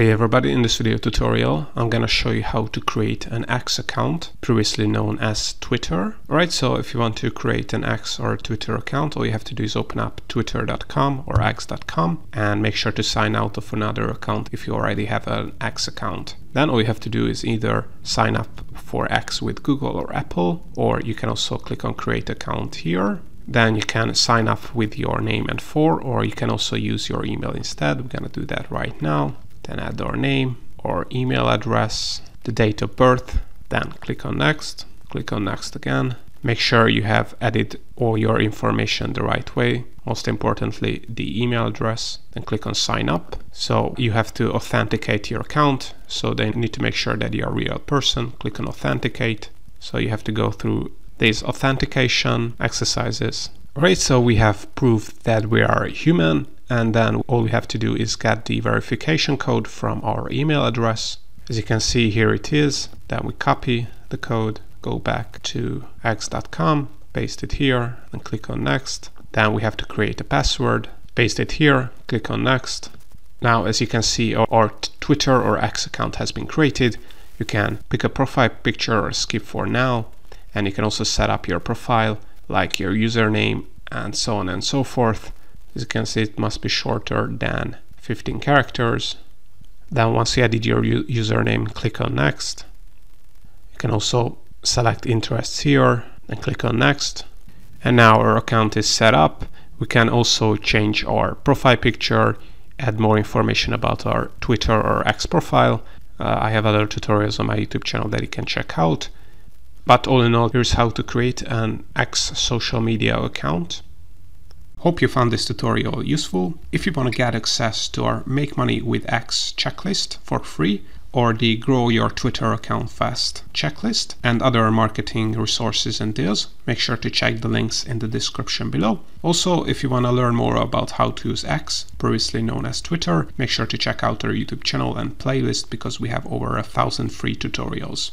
Hey everybody, in this video tutorial I'm gonna show you how to create an X account, previously known as Twitter. Alright, so if you want to create an X or Twitter account, all you have to do is open up twitter.com or x.com and make sure to sign out of another account if you already have an X account. Then all you have to do is either sign up for X with Google or Apple, or you can also click on create account here. Then you can sign up with your name and for, or you can also use your email instead. We're gonna do that right now. Then add our name, our email address, the date of birth, then click on next again. Make sure you have added all your information the right way, most importantly the email address, then click on sign up. So you have to authenticate your account, so they need to make sure that you're a real person. Click on authenticate, so you have to go through these authentication exercises. Alright, so we have proof that we are human, and then all we have to do is get the verification code from our email address. As you can see, here it is. Then we copy the code, go back to x.com, paste it here and click on next. Then we have to create a password, paste it here, click on next. Now as you can see, our Twitter or X account has been created. You can pick a profile picture or skip for now, and you can also set up your profile, like your username and so on and so forth. As you can see, it must be shorter than 15 characters. Then once you added your username, click on next. You can also select interests here and click on next. And now our account is set up. We can also change our profile picture, add more information about our Twitter or X profile. I have other tutorials on my YouTube channel that you can check out. But all in all, here's how to create an X social media account. Hope you found this tutorial useful. If you want to get access to our Make Money with X checklist for free, or the Grow Your Twitter Account Fast checklist and other marketing resources and deals, make sure to check the links in the description below. Also, if you want to learn more about how to use X, previously known as Twitter, make sure to check out our YouTube channel and playlist because we have over 1,000 free tutorials.